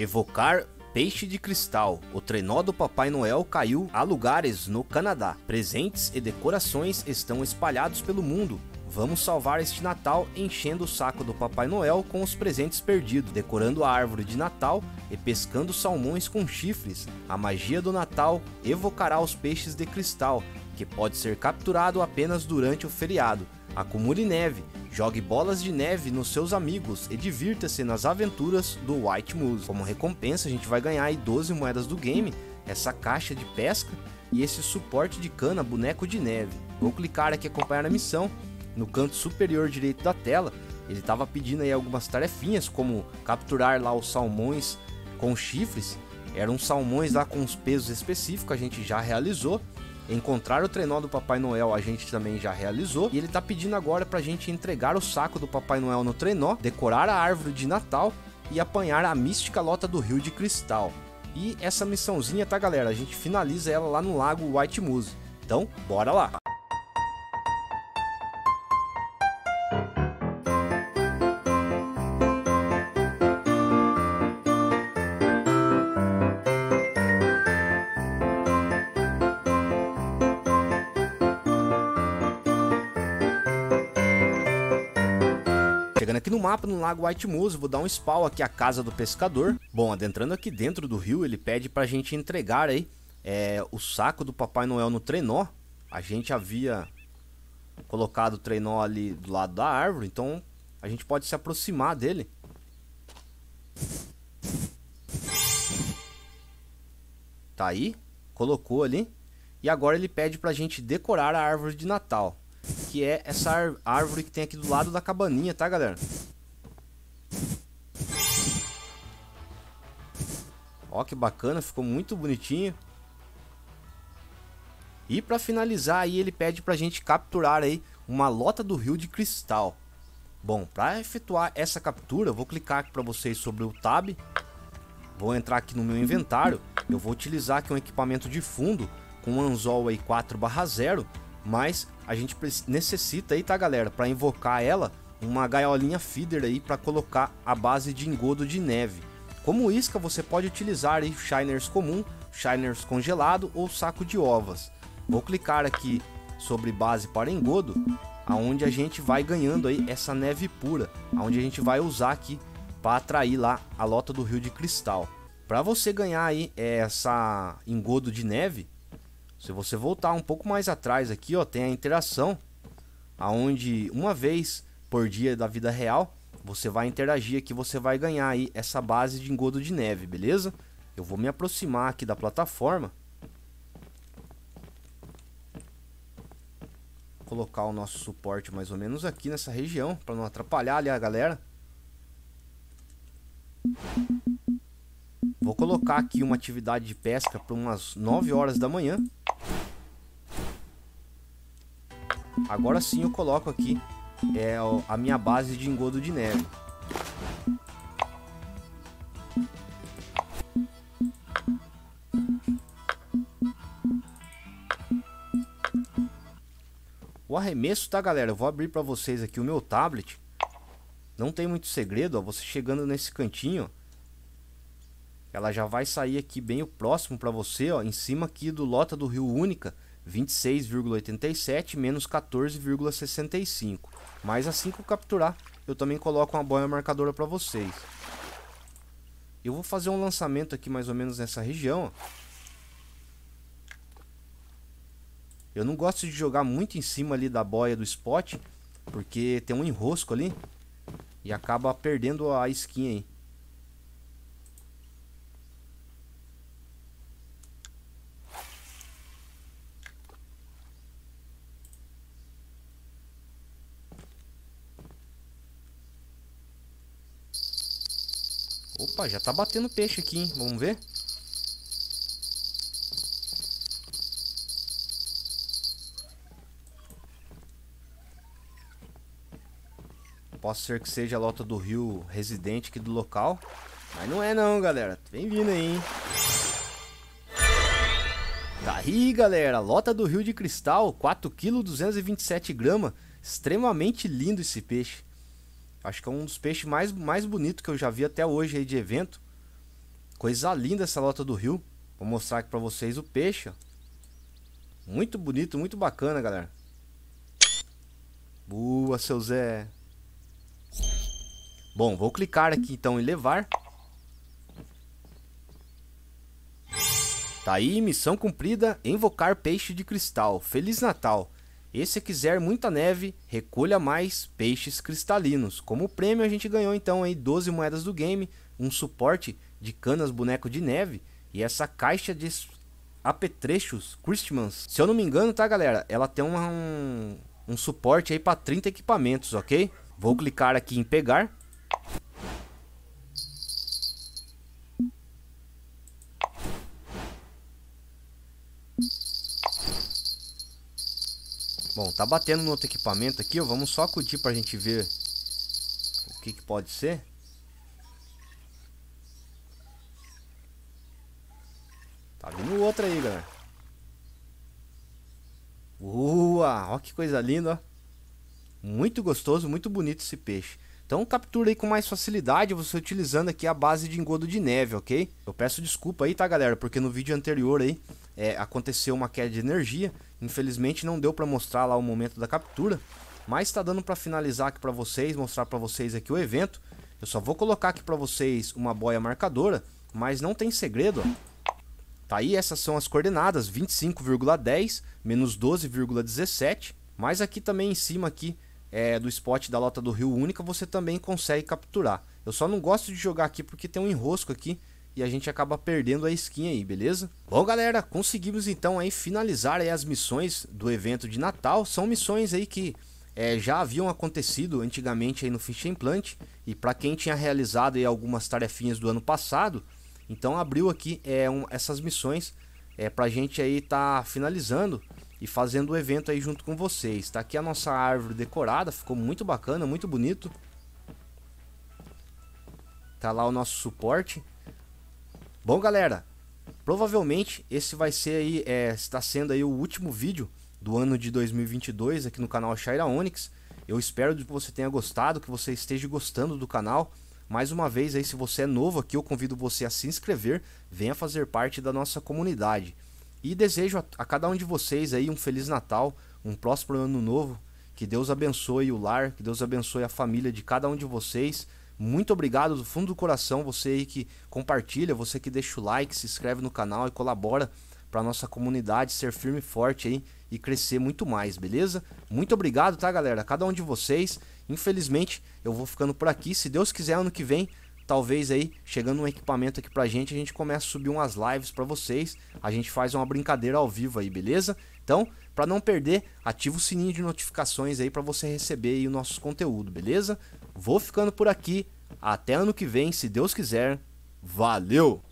EVOCAR Peixe de Cristal, o trenó do Papai Noel caiu a lugares no Canadá. Presentes e decorações estão espalhados pelo mundo. Vamos salvar este Natal enchendo o saco do Papai Noel com os presentes perdidos, decorando a árvore de Natal e pescando salmões com chifres. A magia do Natal evocará os peixes de cristal, que pode ser capturado apenas durante o feriado. Acumule neve, jogue bolas de neve nos seus amigos e divirta-se nas aventuras do White Moose. Como recompensa, a gente vai ganhar aí 12 moedas do game, essa caixa de pesca e esse suporte de cana boneco de neve. Vou clicar aqui acompanhar a missão. No canto superior direito da tela, ele estava pedindo aí algumas tarefinhas, como capturar lá os salmões com chifres. Eram salmões lá com os pesos específicos, a gente já realizou. Encontrar o trenó do Papai Noel, a gente também já realizou. E ele está pedindo agora para a gente entregar o saco do Papai Noel no trenó, decorar a árvore de Natal e apanhar a mística Lota do Rio de Cristal. E essa missãozinha, tá galera, a gente finaliza ela lá no lago White Moose. Então, bora lá! Chegando aqui no mapa, no lago White Moose, vou dar um spawn aqui à casa do pescador. Bom, adentrando aqui dentro do rio, ele pede pra gente entregar aí o saco do Papai Noel no trenó. A gente havia colocado o trenó ali do lado da árvore, então a gente pode se aproximar dele. Tá aí, colocou ali. E agora ele pede pra gente decorar a árvore de Natal, que é essa árvore que tem aqui do lado da cabaninha, tá galera? Ó que bacana, ficou muito bonitinho. E pra finalizar aí, ele pede pra gente capturar aí uma lota do rio de cristal. Bom, pra efetuar essa captura, eu vou clicar aqui pra vocês sobre o tab. Vou entrar aqui no meu inventário. Eu vou utilizar aqui um equipamento de fundo com um anzol aí 4/0. Mas a gente necessita aí, tá galera, para invocar ela, uma gaiolinha feeder aí para colocar a base de engodo de neve. Como isca você pode utilizar aí shiners comum, shiners congelado ou saco de ovas. Vou clicar aqui sobre base para engodo, aonde a gente vai ganhando aí essa neve pura, aonde a gente vai usar aqui para atrair lá a lota do rio de cristal. Para você ganhar aí essa engodo de neve, se você voltar um pouco mais atrás aqui, ó, tem a interação, aonde uma vez por dia da vida real, você vai interagir aqui, você vai ganhar aí essa base de engodo de neve, beleza? Eu vou me aproximar aqui da plataforma. Colocar o nosso suporte mais ou menos aqui nessa região, para não atrapalhar ali a galera. Vou colocar aqui uma atividade de pesca para umas 9 horas da manhã. Agora sim eu coloco aqui a minha base de engodo de neve. O arremesso, tá galera? Eu vou abrir para vocês aqui o meu tablet. Não tem muito segredo, ó, você chegando nesse cantinho, ela já vai sair aqui bem o próximo para você, ó, em cima aqui do Lota do Rio Única, 26,87 menos 14,65. Mas assim que eu capturar, eu também coloco uma boia marcadora para vocês. Eu vou fazer um lançamento aqui mais ou menos nessa região. Eu não gosto de jogar muito em cima ali da boia do spot, porque tem um enrosco ali e acaba perdendo a skin aí. Opa, já tá batendo peixe aqui, hein? Vamos ver? Pode ser que seja a lota do rio residente aqui do local. Mas não é não, galera. Vem vindo aí, hein? Tá aí, galera. Lota do Rio de Cristal, 4,227 kg. Extremamente lindo esse peixe. Acho que é um dos peixes mais bonitos que eu já vi até hoje aí de evento. Coisa linda essa lota do rio. Vou mostrar aqui pra vocês o peixe. Muito bonito, muito bacana, galera. Boa, seu Zé. Bom, vou clicar aqui então em levar. Tá aí, missão cumprida, invocar peixe de cristal. Feliz Natal. E se quiser muita neve, recolha mais peixes cristalinos. Como prêmio a gente ganhou então aí 12 moedas do game, um suporte de canas boneco de neve e essa caixa de apetrechos Christmas. Se eu não me engano, tá, galera, ela tem um suporte aí para 30 equipamentos, ok? Vou clicar aqui em pegar. Bom, tá batendo no outro equipamento aqui, ó. Vamos só acudir pra gente ver o que pode ser. Tá vindo outro aí, galera. Uau, ó que coisa linda, ó. Muito gostoso, muito bonito esse peixe. Então captura aí com mais facilidade você utilizando aqui a base de engodo de neve, ok? Eu peço desculpa aí, tá, galera? Porque no vídeo anterior aí aconteceu uma queda de energia. Infelizmente não deu pra mostrar lá o momento da captura, mas tá dando pra finalizar aqui pra vocês, mostrar pra vocês aqui o evento. Eu só vou colocar aqui pra vocês uma boia marcadora, mas não tem segredo, ó. Tá aí, essas são as coordenadas, 25,10 menos 12,17. Mas aqui também em cima aqui do spot da Lota do Rio Única você também consegue capturar. Eu só não gosto de jogar aqui porque tem um enrosco aqui e a gente acaba perdendo a skin aí, beleza? Bom, galera, conseguimos então aí finalizar aí as missões do evento de Natal. São missões aí que já haviam acontecido antigamente aí no Fishing Planet. E para quem tinha realizado aí algumas tarefinhas do ano passado, então abriu aqui essas missões pra gente aí tá finalizando e fazendo o evento aí junto com vocês. Tá aqui a nossa árvore decorada, ficou muito bacana, muito bonito. Tá lá o nosso suporte. Bom, galera, provavelmente esse vai ser aí, está sendo aí o último vídeo do ano de 2022 aqui no canal Chaira Ônix. Eu espero que você tenha gostado, que você esteja gostando do canal. Mais uma vez aí, se você é novo aqui, eu convido você a se inscrever, venha fazer parte da nossa comunidade. E desejo a cada um de vocês aí um Feliz Natal, um próspero ano novo, que Deus abençoe o lar, que Deus abençoe a família de cada um de vocês. Muito obrigado do fundo do coração, você aí que compartilha, você que deixa o like, se inscreve no canal e colabora para nossa comunidade ser firme e forte aí e crescer muito mais, beleza? Muito obrigado, tá, galera? Cada um de vocês. Infelizmente, eu vou ficando por aqui. Se Deus quiser, ano que vem, talvez aí, chegando um equipamento aqui pra gente, a gente começa a subir umas lives pra vocês. A gente faz uma brincadeira ao vivo aí, beleza? Então, para não perder, ativa o sininho de notificações aí para você receber aí o nosso conteúdo, beleza? Vou ficando por aqui, até ano que vem, se Deus quiser. Valeu!